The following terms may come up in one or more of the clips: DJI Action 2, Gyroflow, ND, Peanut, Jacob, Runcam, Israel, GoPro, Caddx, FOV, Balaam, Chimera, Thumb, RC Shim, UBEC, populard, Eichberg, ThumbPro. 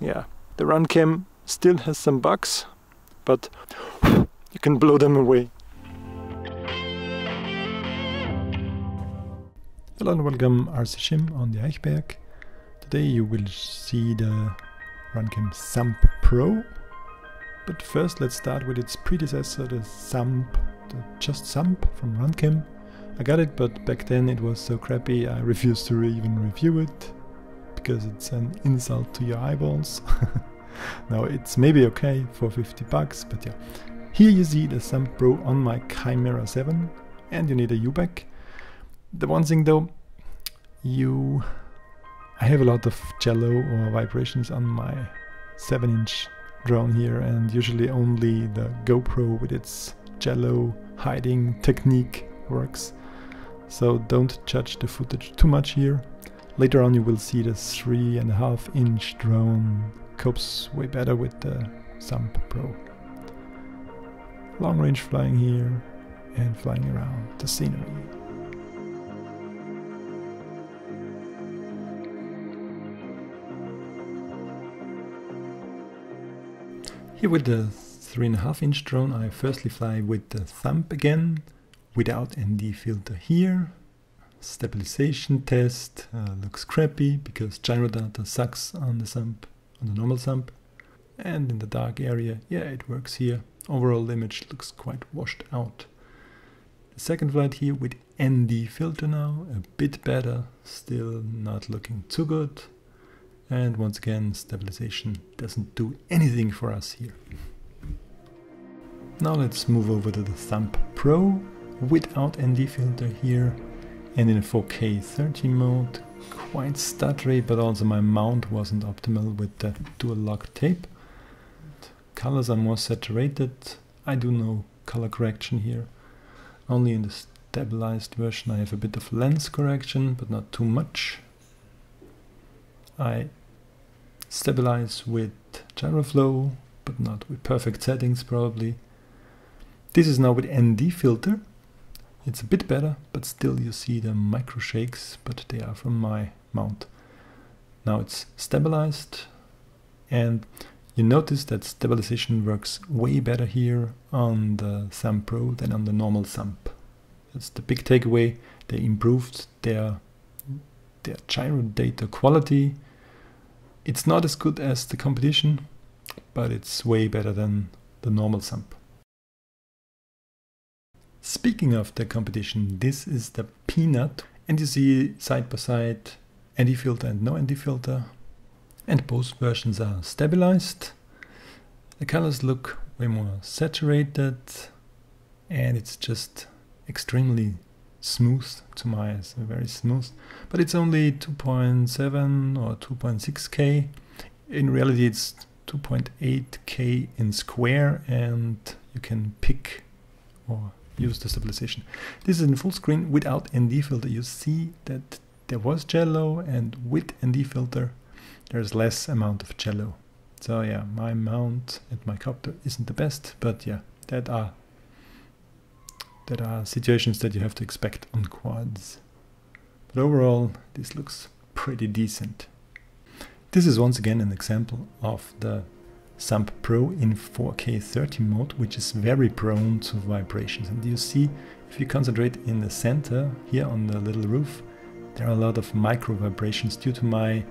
yeah, the Runcam still has some bugs, but you can blow them away. Hello and welcome, RC Shim on the Eichberg. Today you will see the Runcam ThumbPro, but first let's start with its predecessor, the Thumb from Runcam. I got it, but back then it was so crappy I refused to even review it, because it's an insult to your eyeballs. Now it's maybe okay for 50 bucks, but yeah. Here you see the ThumbPro on my Chimera 7, and you need a UBEC. The one thing though, I have a lot of jello or vibrations on my 7-inch drone here, and usually only the GoPro with its jello hiding technique works. So don't judge the footage too much here. Later on you will see the 3.5-inch drone copes way better with the ThumbPro. Long range flying here and flying around the scenery. Here with the 3.5-inch drone I firstly fly with the Thumb again, without ND filter here. Stabilization test looks crappy because gyro data sucks on the Thumb, on the normal Thumb. And in the dark area, yeah, it works here. Overall image looks quite washed out. The second flight here with ND filter now, a bit better, still not looking too good. And once again, stabilization doesn't do anything for us here. Now let's move over to the ThumbPro without ND filter here, and in a 4K 30 mode. Quite stuttery, but also my mount wasn't optimal with the dual lock tape. Colors are more saturated. I do no color correction here. Only in the stabilized version I have a bit of lens correction, but not too much. I stabilize with Gyroflow, but not with perfect settings probably. This is now with ND filter. It's a bit better, but still you see the micro shakes, but they are from my mount. Now it's stabilized, and you notice that stabilization works way better here on the ThumbPro than on the normal Thumb. That's the big takeaway. They improved their gyro data quality. It's not as good as the competition, but it's way better than the normal Thumb. Speaking of the competition, this is the Peanut, and you see side by side ND filter and no ND filter, and both versions are stabilized. The colors look way more saturated, and it's just extremely smooth to my eyes, very smooth, but it's only 2.7 or 2.6K. In reality it's 2.8K in square, and you can pick or use the stabilization. This is in full screen without ND filter. You see that there was jello, and with ND filter there's less amount of jello. So yeah, my mount at my copter isn't the best, but yeah, that are situations that you have to expect on quads. But overall this looks pretty decent. This is once again an example of the ThumbPro in 4K 30 mode, which is very prone to vibrations. And you see, if you concentrate in the center, here on the little roof, there are a lot of micro vibrations due to my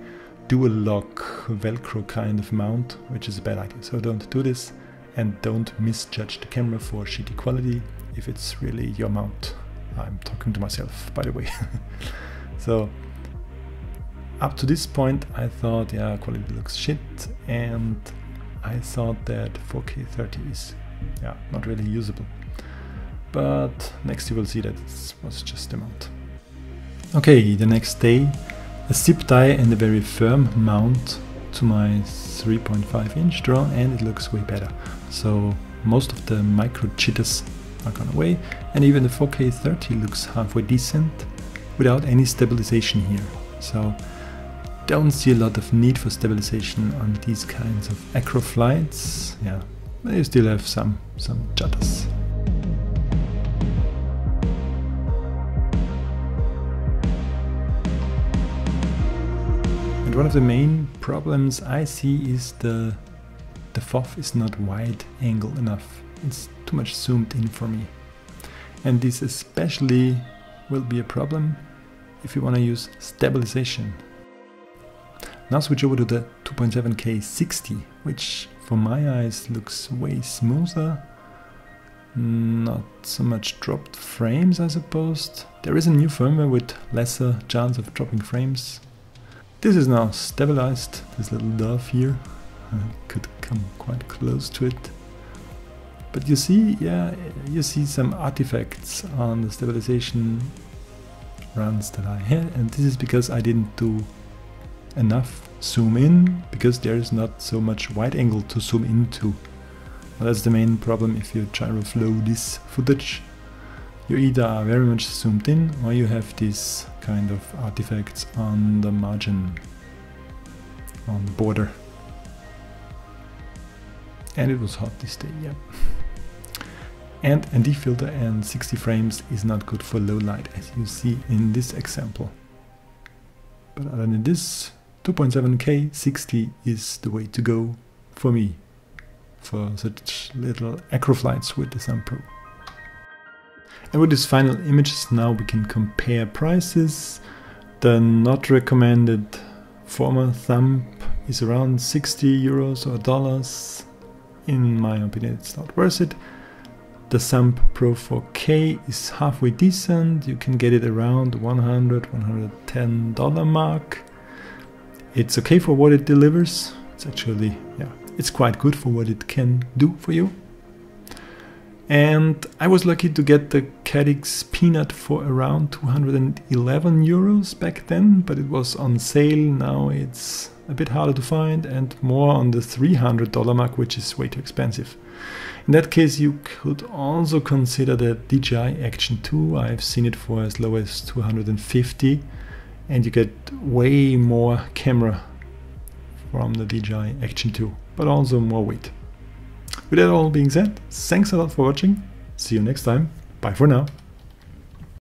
dual lock velcro kind of mount, which is a bad idea. So don't do this, and don't misjudge the camera for shitty quality if it's really your mount. I'm talking to myself, by the way. So up to this point I thought, yeah, quality looks shit, and I thought that 4K 30 is, yeah, not really usable. But next you will see that it was just a mount. Okay, the next day, a zip tie and a very firm mount to my 3.5-inch drone, and it looks way better. So most of the micro jitters are gone away, and even the 4K 30 looks halfway decent without any stabilization here. So don't see a lot of need for stabilization on these kinds of acro flights. Yeah, but you still have some jitters. And one of the main problems I see is the FOV is not wide angle enough. It's too much zoomed in for me. And this especially will be a problem if you want to use stabilization. Now switch over to the 2.7K 60, which for my eyes looks way smoother. Not so much dropped frames, I suppose. There is a new firmware with lesser chance of dropping frames. This is now stabilized, this little dove here. I could come quite close to it. But you see, yeah, you see some artifacts on the stabilization runs that I had, and this is because I didn't do enough zoom in, because there is not so much wide angle to zoom into. Well, that's the main problem if you gyroflow this footage. You either are very much zoomed in, or you have these kind of artifacts on the margin, on the border. And it was hot this day, yeah. And ND filter and 60 frames is not good for low light, as you see in this example. But other than this, 2.7K 60 is the way to go for me, for such little acro flights with the ThumbPro. And with these final images now we can compare prices. The not recommended former Thumb is around 60 euros or dollars. In my opinion, it's not worth it. The ThumbPro 4K is halfway decent. You can get it around $110 mark. It's okay for what it delivers. It's actually, yeah, it's quite good for what it can do for you. And I was lucky to get the Caddx Peanut for around 211 euros back then, but it was on sale. Now it's a bit harder to find and more on the $300 mark, which is way too expensive. In that case, you could also consider the DJI Action 2. I've seen it for as low as 250, and you get way more camera from the DJI Action 2, but also more weight. With that all being said, thanks a lot for watching. See you next time. Bye for now.